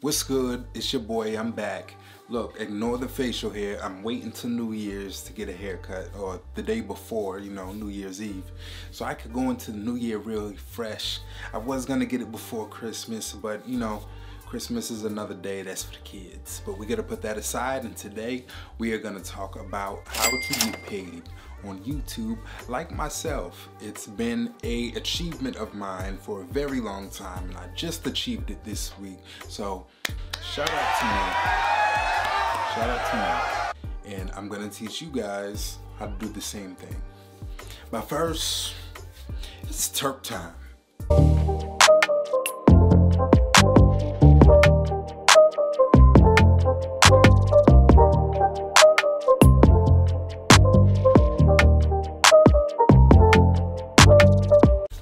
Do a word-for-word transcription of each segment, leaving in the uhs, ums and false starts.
What's good? It's your boy. I'm back. Look, ignore the facial hair. I'm waiting till New Year's to get a haircut, or the day before, you know, New Year's Eve, so I could go into the new year really fresh. I was gonna get it before Christmas, but you know, Christmas is another day, that's for the kids. But we gotta put that aside, and today we are gonna talk about how to get paid on YouTube like myself. It's been a achievement of mine for a very long time, and I just achieved it this week. So shout out to me. Shout out to me. And I'm gonna teach you guys how to do the same thing. But first, it's Turk time.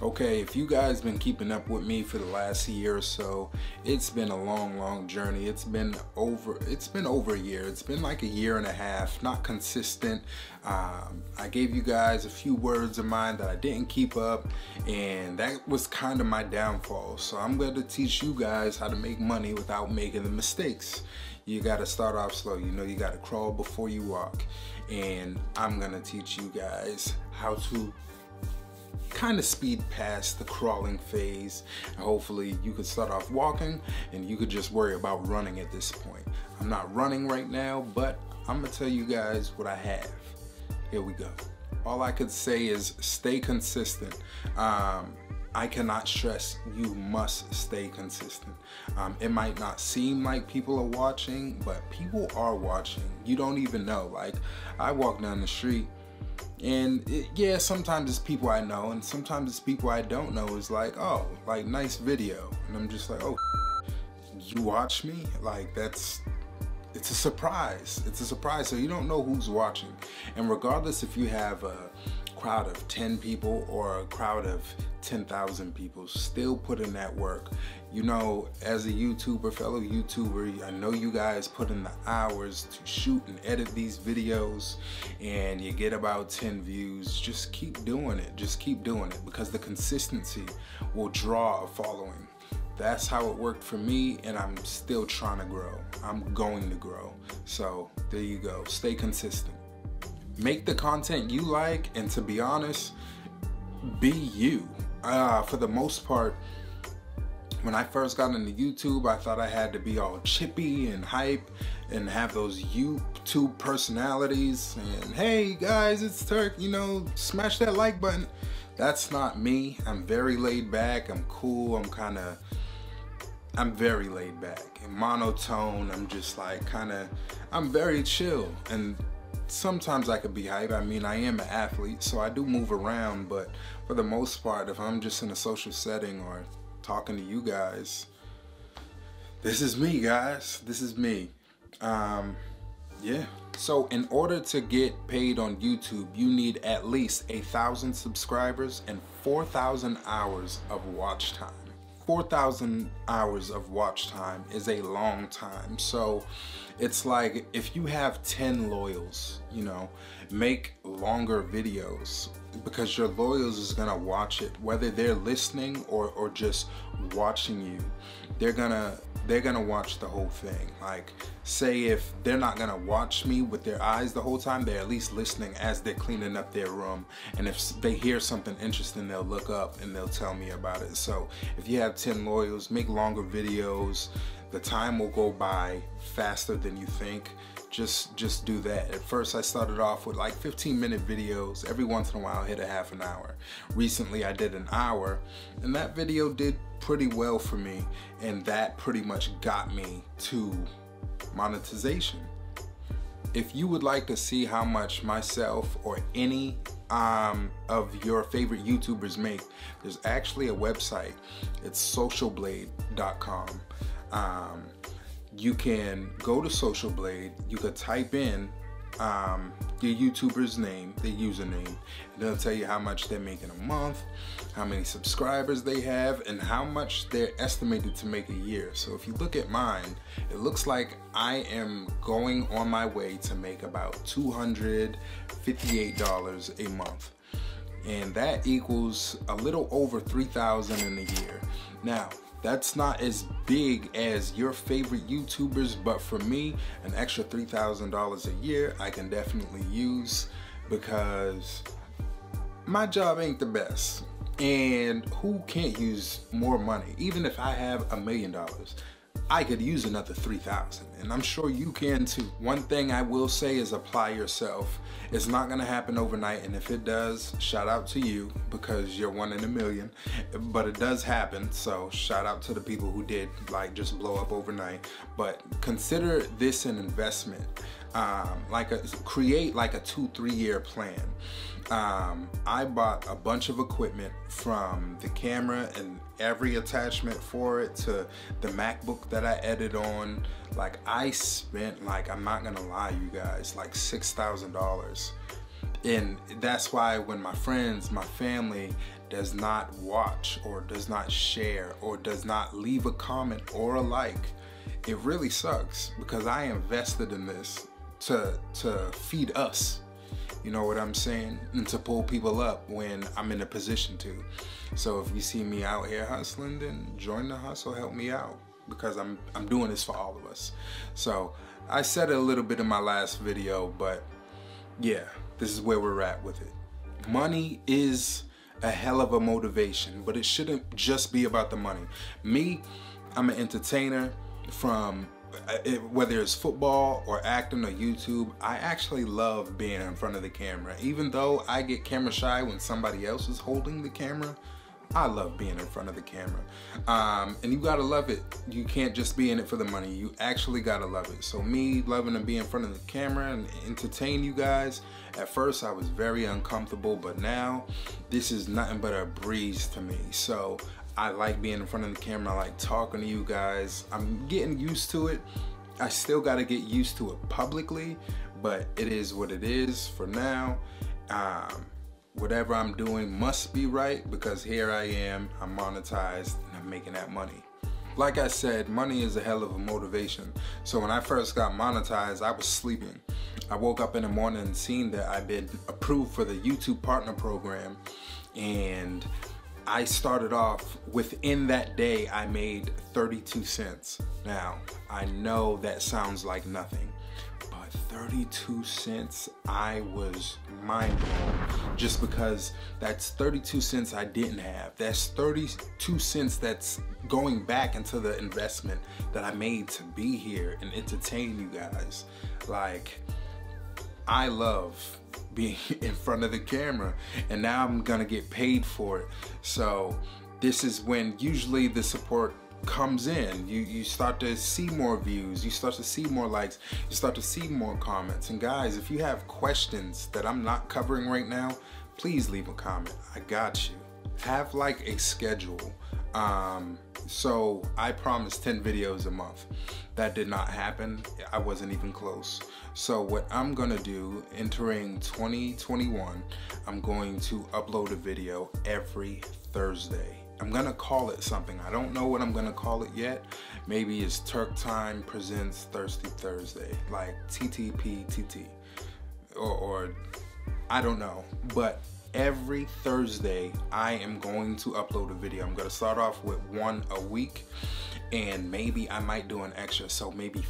Okay, if you guys been keeping up with me for the last year or so, it's been a long, long journey. It's been over, it's been over a year. It's been like a year and a half, not consistent. Um, I gave you guys a few words of mine that I didn't keep up, and that was kind of my downfall. So I'm going to teach you guys how to make money without making the mistakes. You got to start off slow. You know, you got to crawl before you walk. And I'm going to teach you guys how to kind of speed past the crawling phase, and hopefully you could start off walking and you could just worry about running at this point. I'm not running right now, but I'm gonna tell you guys what I have. Here we go. All I could say is stay consistent. um, I cannot stress, you must stay consistent. Um, it might not seem like people are watching, but people are watching. You don't even know. Like, I walk down the street, and it, yeah, sometimes it's people I know, and sometimes it's people I don't know. It's like, oh, like, nice video, and I'm just like, oh, you watch me? Like, that's, it's a surprise. It's a surprise. So you don't know who's watching. And regardless if you have a crowd of ten people or a crowd of ten thousand people, still put in that work. You know, as a YouTuber, fellow YouTuber, I know you guys put in the hours to shoot and edit these videos, and you get about ten views. Just keep doing it. Just keep doing it, because the consistency will draw a following. That's how it worked for me, and I'm still trying to grow. I'm going to grow. So there you go. Stay consistent. Make the content you like, and to be honest, be you. Uh, for the most part, when I first got into YouTube, I thought I had to be all chippy and hype and have those YouTube personalities and, hey guys, it's Turk, you know, smash that like button. That's not me. I'm very laid back. I'm cool. I'm kind of, I'm very laid back and monotone. I'm just like kind of, I'm very chill. And sometimes I could be hype. I mean, I am an athlete, so I do move around, but for the most part, if I'm just in a social setting or talking to you guys, this is me, guys. This is me. Um, yeah. So in order to get paid on YouTube, you need at least a thousand subscribers and four thousand hours of watch time. four thousand hours of watch time is a long time. So it's like, if you have ten loyals, you know, make longer videos, because your loyals is gonna watch it, whether they're listening or, or just watching you. They're gonna they're gonna watch the whole thing. Like, say if they're not gonna watch me with their eyes the whole time, they're at least listening as they're cleaning up their room. And if they hear something interesting, they'll look up and they'll tell me about it. So if you have ten loyals, make longer videos. The time will go by faster than you think. Just just do that. At first, I started off with like fifteen minute videos. Every once in a while, I hit a half an hour. Recently, I did an hour, and that video did pretty well for me, and that pretty much got me to monetization. If you would like to see how much myself or any um, of your favorite YouTubers make, there's actually a website. It's social blade dot com. Um, you can go to SocialBlade, you could type in um, your YouTuber's name, their username, and they'll tell you how much they're making a month, how many subscribers they have, and how much they're estimated to make a year. So if you look at mine, it looks like I am going on my way to make about two hundred fifty-eight dollars a month. And that equals a little over three thousand dollars in a year. Now, That's not as big as your favorite YouTubers, but for me, an extra three thousand dollars a year I can definitely use, because my job ain't the best. And who can't use more money? Even if I have a million dollars, I could use another three thousand, and I'm sure you can too. One thing I will say is apply yourself. It's not gonna happen overnight, and if it does, shout out to you, because you're one in a million, but it does happen, so shout out to the people who did like just blow up overnight. But consider this an investment. Um, like a, create like a two, three year plan. Um, I bought a bunch of equipment, from the camera and every attachment for it to the MacBook that I edit on. Like I spent, like, I'm not gonna lie you guys, like six thousand dollars. And that's why when my friends, my family does not watch or does not share or does not leave a comment or a like, it really sucks, because I invested in this to, to feed us. You know what I'm saying? And to pull people up when I'm in a position to. So if you see me out here hustling, then join the hustle, help me out, because I'm, I'm doing this for all of us. So I said it a little bit in my last video, but yeah, this is where we're at with it. Money is a hell of a motivation, but it shouldn't just be about the money. Me, I'm an entertainer from... whether it's football or acting or YouTube, I actually love being in front of the camera. Even though I get camera shy when somebody else is holding the camera, I love being in front of the camera. Um, and you gotta love it. You can't just be in it for the money. You actually gotta love it. So me loving to be in front of the camera and entertain you guys, at first I was very uncomfortable, but now this is nothing but a breeze to me. So I like being in front of the camera, I like talking to you guys. I'm getting used to it. I still gotta get used to it publicly, but it is what it is for now. Um, whatever I'm doing must be right, because here I am, I'm monetized and I'm making that money. Like I said, money is a hell of a motivation. So when I first got monetized, I was sleeping. I woke up in the morning and seen that I'd been approved for the YouTube Partner Program, and I started off, within that day, I made thirty-two cents. Now, I know that sounds like nothing, but thirty-two cents, I was mind blown, just because that's thirty-two cents I didn't have. That's thirty-two cents that's going back into the investment that I made to be here and entertain you guys. Like, I love being in front of the camera, and now I'm gonna get paid for it. So this is when usually the support comes in. You, you start to see more views, you start to see more likes, you start to see more comments. And guys, if you have questions that I'm not covering right now, please leave a comment, I got you. Have like a schedule. Um, so I promised ten videos a month. That did not happen, I wasn't even close. So what I'm gonna do, entering twenty twenty-one, I'm going to upload a video every Thursday. I'm gonna call it something, I don't know what I'm gonna call it yet. Maybe it's Turk Time Presents Thirsty Thursday, like T T P T T, or, or I don't know, but every Thursday, I am going to upload a video. I'm gonna start off with one a week, and maybe I might do an extra, so maybe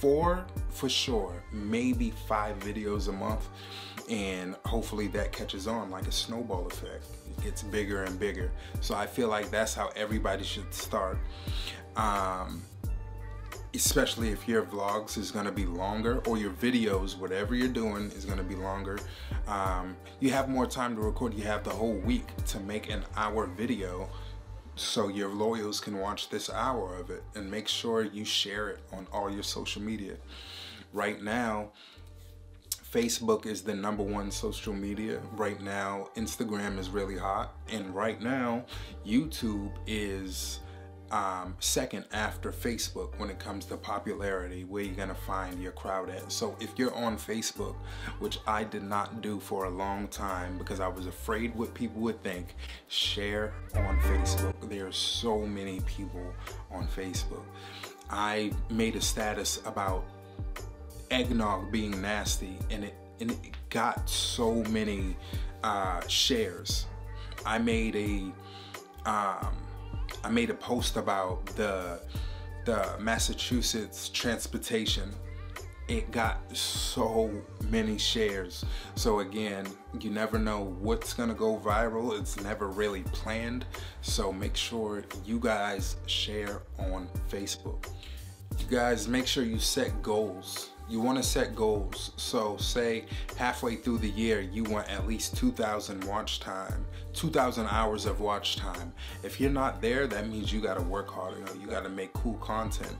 four for sure, maybe five videos a month, and hopefully that catches on like a snowball effect. It gets bigger and bigger. So I feel like that's how everybody should start. Um, especially if your vlogs is gonna be longer, or your videos, whatever you're doing is gonna be longer. Um, you have more time to record, you have the whole week to make an hour video, so your loyals can watch this hour of it, and make sure you share it on all your social media. Right now, Facebook is the number one social media. Right now, Instagram is really hot. And right now, YouTube is Um, second after Facebook when it comes to popularity, where you're gonna find your crowd at. So if you're on Facebook, which I did not do for a long time because I was afraid what people would think, share on Facebook. There are so many people on Facebook. I made a status about eggnog being nasty, and it, and it got so many uh, shares. I made a um, I made a post about the the Massachusetts transportation. It got so many shares. So again, you never know what's gonna go viral. It's never really planned. So make sure you guys share on Facebook. You guys, make sure you set goals. You wanna set goals. So say halfway through the year, you want at least two thousand watch time, two thousand hours of watch time. If you're not there, that means you gotta work harder. You gotta make cool content,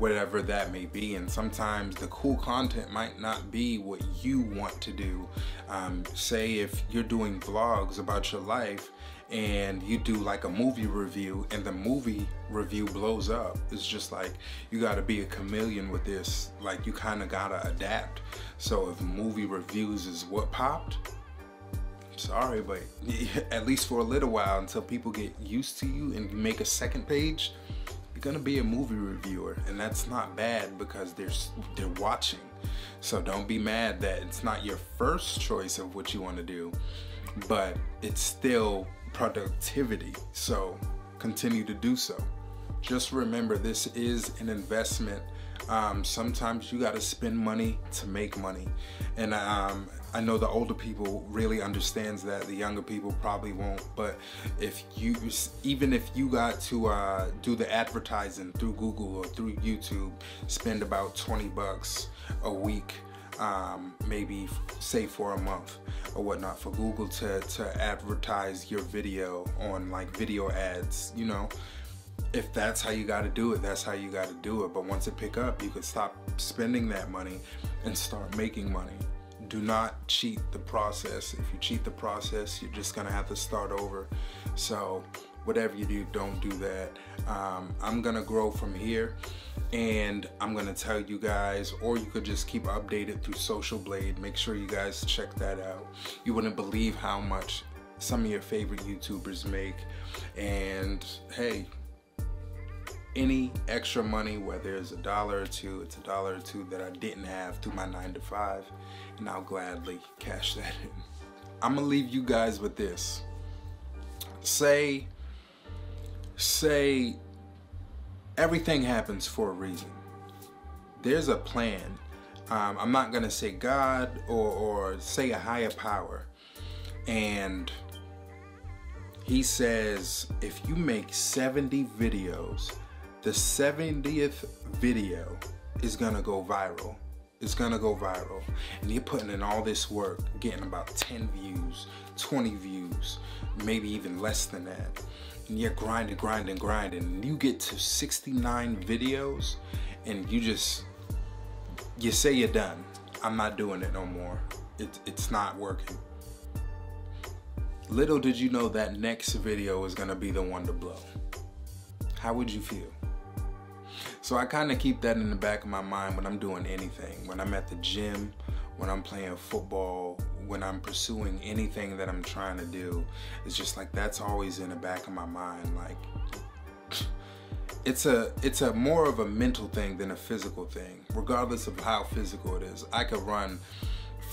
whatever that may be. And sometimes the cool content might not be what you want to do. Um, say if you're doing vlogs about your life and you do like a movie review and the movie review blows up, it's just like, you gotta be a chameleon with this. Like, you kinda gotta adapt. So if movie reviews is what popped, sorry, but at least for a little while, until people get used to you and you make a second page, gonna be a movie reviewer, and that's not bad because they're they're watching. So don't be mad that it's not your first choice of what you want to do, but it's still productivity. So continue to do so. Just remember, this is an investment. Um, sometimes you gotta spend money to make money, and um, I know the older people really understands that. The younger people probably won't. But if you, even if you got to uh, do the advertising through Google or through YouTube, spend about twenty bucks a week, um, maybe say for a month or whatnot, for Google to to advertise your video on like video ads, you know. If that's how you got to do it, that's how you got to do it. But once it pick up, you can stop spending that money and start making money. Do not cheat the process. If you cheat the process, you're just gonna have to start over. So whatever you do, don't do that. Um, I'm gonna grow from here, and I'm gonna tell you guys, or you could just keep updated through SocialBlade. Make sure you guys check that out. You wouldn't believe how much some of your favorite YouTubers make. And hey, any extra money, whether it's a dollar or two, it's a dollar or two that I didn't have through my nine to five, and I'll gladly cash that in. I'm gonna leave you guys with this. Say, say everything happens for a reason. There's a plan. Um, I'm not gonna say God or, or say a higher power. And he says, if you make seventy videos, the seventieth video is gonna go viral. It's gonna go viral. And you're putting in all this work, getting about ten views, twenty views, maybe even less than that. And you're grinding, grinding, grinding. And you get to sixty-nine videos and you just, you say you're done. I'm not doing it no more. It, it's not working. Little did you know that next video is gonna be the one to blow. How would you feel? So I kind of keep that in the back of my mind when I'm doing anything, when I'm at the gym, when I'm playing football, when I'm pursuing anything that I'm trying to do. It's just like, that's always in the back of my mind. Like, it's a it's a more of a mental thing than a physical thing, regardless of how physical it is. I could run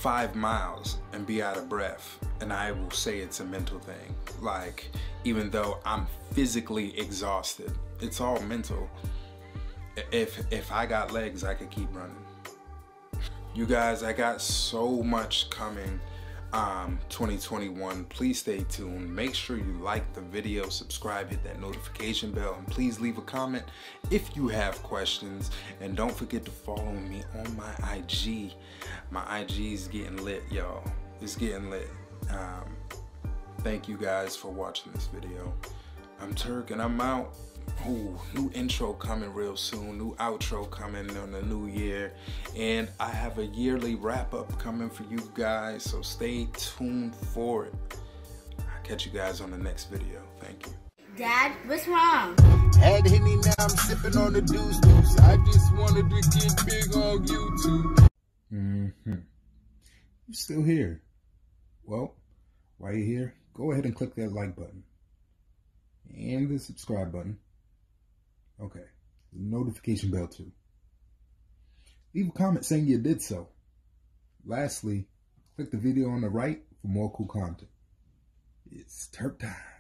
five miles and be out of breath, and I will say it's a mental thing. Like, even though I'm physically exhausted, it's all mental. If, if I got legs, I could keep running. You guys, I got so much coming um, twenty twenty-one. Please stay tuned. Make sure you like the video, subscribe, hit that notification bell, and please leave a comment if you have questions. And don't forget to follow me on my I G. My I G is getting lit, y'all. It's getting lit. Um, thank you guys for watching this video. I'm Turk, and I'm out. Ooh, new intro coming real soon, new outro coming on the new year, and I have a yearly wrap up coming for you guys, so stay tuned for it. I'll catch you guys on the next video. Thank you. Dad, what's wrong? Had Henny, now I'm sipping on the deuce deuce. I just wanted to get big on YouTube. Mm-hmm. I'm still here. Well, while you're here, go ahead and click that like button and the subscribe button. Okay, the notification bell too. Leave a comment saying you did so. Lastly, click the video on the right for more cool content. It's Turk Time.